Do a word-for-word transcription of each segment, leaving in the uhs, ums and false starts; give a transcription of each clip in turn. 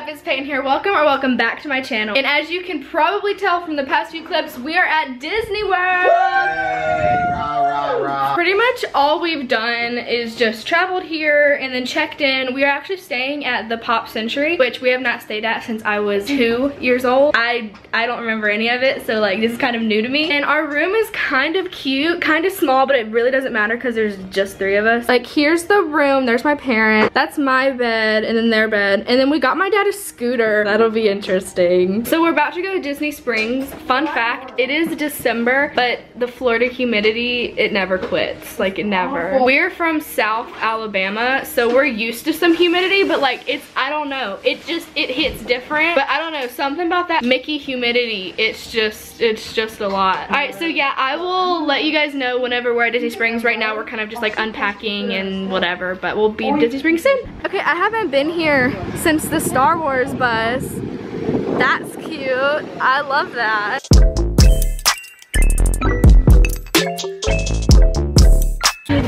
up, it's Peyton here. Welcome or welcome back to my channel. And as you can probably tell from the past few clips, we are at Disney World. Yay, rah, rah, rah. Pretty much all we've done is just traveled here and then checked in. We are actually staying at the Pop Century, which we have not stayed at since I was two years old. I, I don't remember any of it, so like this is kind of new to me. And our room is kind of cute, kind of small, but it really doesn't matter because there's just three of us. Like here's the room, there's my parents, that's my bed, and then their bed. And then we got my dad a scooter. That'll be interesting. So we're about to go to Disney Springs. Fun fact, it is December, but the Florida humidity, it never quits. Like it never. We're from South Alabama, so we're used to some humidity, but like it's, I don't know. It just, it hits different, but I don't know. Something about that Mickey humidity, it's just, it's just a lot. All right, so yeah, I will let you guys know whenever we're at Disney Springs. Right now, we're kind of just like unpacking and whatever, but we'll be in Disney Springs soon. Okay, I haven't been here since the Star Wars bus. That's cute. I love that.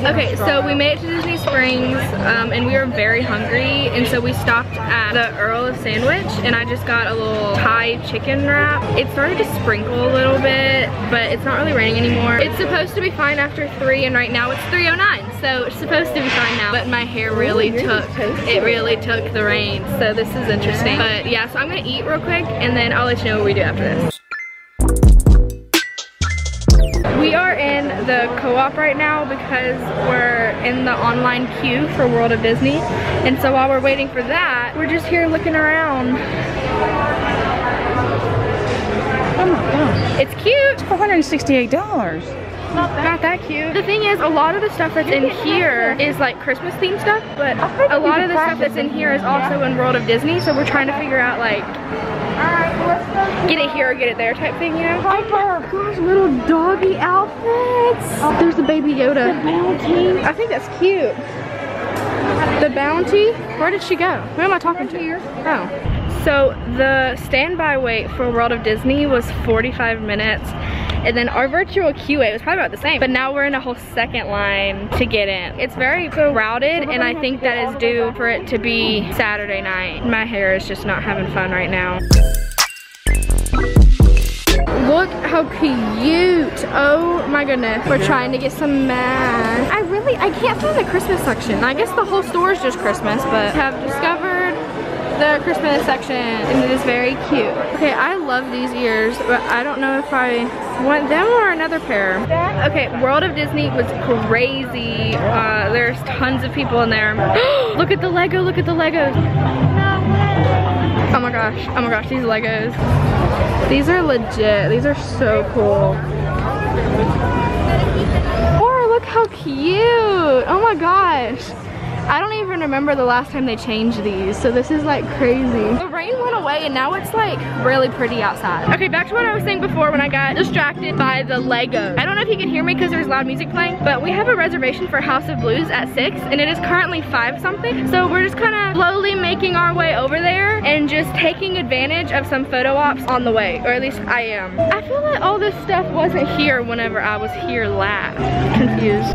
Okay, so we made it to Disney Springs um, and we were very hungry, and so we stopped at the Earl of Sandwich and I just got a little Thai chicken wrap. It started to sprinkle a little bit, but it's not really raining anymore. It's supposed to be fine after three, and right now it's three oh nine, so it's supposed to be fine now. But my hair really took, it really took the rain, so this is interesting. But yeah, so I'm gonna eat real quick and then I'll let you know what we do after this. We are in the co-op right now because we're in the online queue for World of Disney. And so while we're waiting for that, we're just here looking around. Oh my gosh. It's cute. four hundred sixty-eight dollars. Not that, not that cute. The thing is, a lot of the stuff that's in here is like Christmas themed stuff, but a lot of the stuff that's in here is also in World of Disney. So we're trying to figure out like, get it here or get it there type thing, you know? Oh my gosh, little doggy outfits. Oh, there's the baby Yoda. The bounty. I think that's cute. The bounty? Where did she go? Who am I talking to? Here. Oh. So the standby wait for World of Disney was forty-five minutes. And then our virtual queue wait was probably about the same. But now we're in a whole second line to get in. It's very crowded, and I think that is due for it to be Saturday night. My hair is just not having fun right now. Look how cute. Oh my goodness. We're trying to get some masks. I really, I can't find the Christmas section. I guess the whole store is just Christmas, but I have discovered the Christmas section and it is very cute. Okay, I love these ears, but I don't know if I want them or another pair. Okay, World of Disney was crazy. Uh, there's tons of people in there. Look at the Lego, look at the Legos. Oh my gosh, oh my gosh, these Legos. These are legit, these are so cool. Or look how cute, oh my gosh. I don't even remember the last time they changed these, so this is like crazy. The rain went away and now it's like really pretty outside. Okay, back to what I was saying before when I got distracted by the Lego. I don't know if you can hear me because there's loud music playing, but we have a reservation for House of Blues at six and it is currently five something. So we're just kind of slowly making our way over there and just taking advantage of some photo ops on the way, or at least I am. I feel like all this stuff wasn't here whenever I was here last. Confused.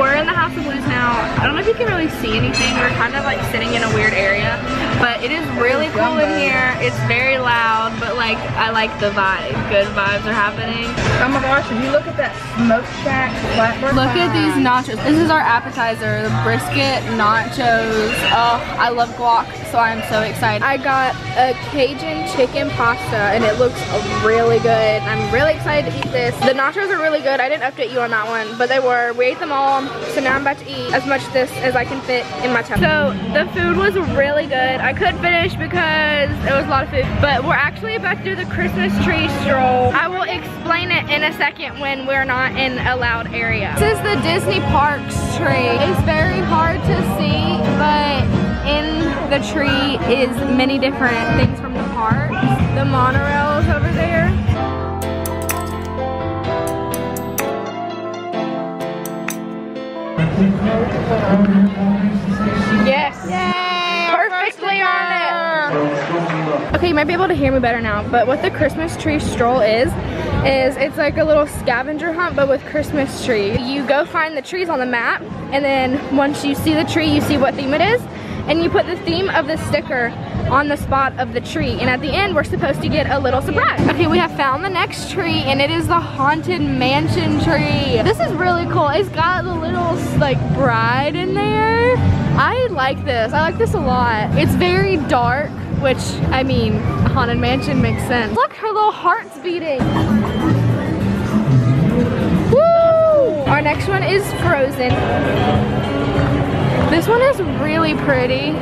We're in the House of Blues now. I don't know if you can really see anything. We're kind of like sitting in a weird area, but it is really cool in here. It's very loud, but like I like the vibe. Good vibes are happening. Oh my gosh, if you look at that smoke shack flatbread. Look at these nachos. This is our appetizer, the brisket, nachos. Oh, I love guac, so I'm so excited. I got a Cajun chicken pasta and it looks really good. I'm really excited to eat this. The nachos are really good. I didn't update you on that one, but they were. We ate them all. So now I'm about to eat as much of this as I can fit in my tummy. So the food was really good. I couldn't finish because it was a lot of food. But we're actually about to do the Christmas tree stroll. I will explain it in a second when we're not in a loud area. This is the Disney Parks tree. It's very hard to see, but in the tree is many different things from the park. The monorail is over there. Yes! Yay! Perfectly on it! Okay, you might be able to hear me better now, but what the Christmas tree stroll is, is it's like a little scavenger hunt but with Christmas trees. You go find the trees on the map, and then once you see the tree, you see what theme it is, and you put the theme of the sticker on the spot of the tree, and at the end we're supposed to get a little surprise. Okay, we have found the next tree, and it is the Haunted Mansion tree. This is really cool. It's got the little like bride in there. I like this. I like this a lot. It's very dark, which, I mean, a haunted mansion makes sense. Look, her little heart's beating. Woo! Our next one is Frozen. This one is really pretty.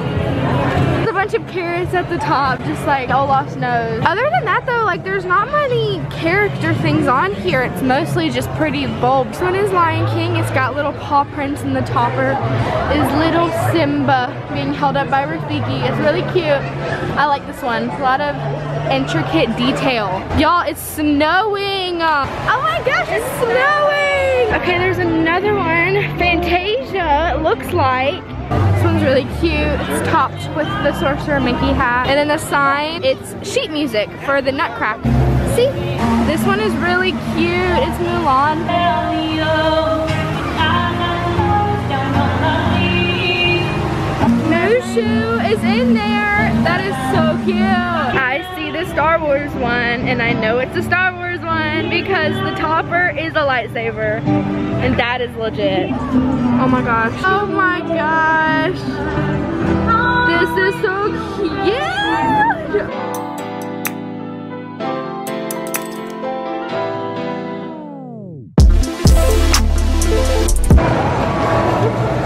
A bunch of carrots at the top, just like Olaf's nose. Other than that though, like there's not many character things on here. It's mostly just pretty bulbs. This one is Lion King. It's got little paw prints in the topper. Is little Simba being held up by Rafiki. It's really cute. I like this one. It's a lot of intricate detail. Y'all, it's snowing. Oh my gosh, it's snowing. Okay, there's another one. Fantasia, it looks like. This one's really cute. It's topped with the Sorcerer Mickey hat. And then the sign, it's sheet music for the Nutcracker. See? This one is really cute. It's Mulan. No shoe is in there. That is so cute. I see the Star Wars one, and I know it's a Star Wars one because the topper is a lightsaber. And that is legit. Oh my gosh. Oh my gosh. This is so cute.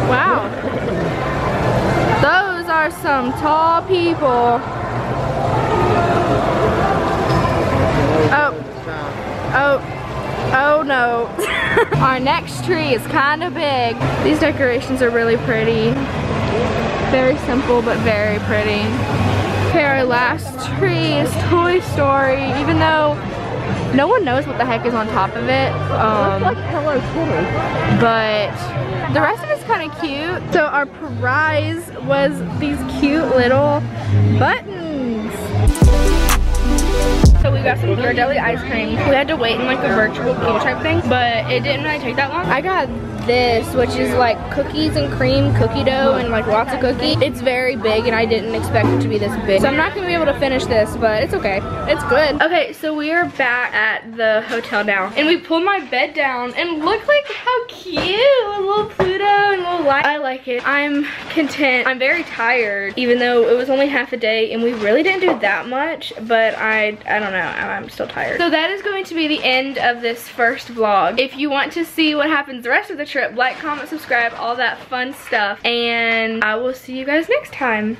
Wow. Those are some tall people. Oh. Oh, oh no. Our next tree is kind of big. These decorations are really pretty. Very simple, but very pretty. Okay, our last tree is Toy Story, even though no one knows what the heck is on top of it. Um, it looks like Hello Kitty. But the rest of it's kind of cute. So our prize was these cute little buttons. So we got some Ghirardelli ice cream. We had to wait in like a virtual queue type thing, but it didn't really take that long. I got this, which is like cookies and cream, cookie dough, and like lots of cookie. It's very big, and I didn't expect it to be this big. So I'm not gonna be able to finish this, but it's okay. It's good. Okay, so we are back at the hotel now, and we pulled my bed down, and look like how cute, a little Pluto and a little light. I like it. I'm content. I'm very tired, even though it was only half a day, and we really didn't do that much, but I, I don't know. I'm still tired. So that is going to be the end of this first vlog. If you want to see what happens the rest of the trip, like, comment, subscribe, all that fun stuff, and I will see you guys next time.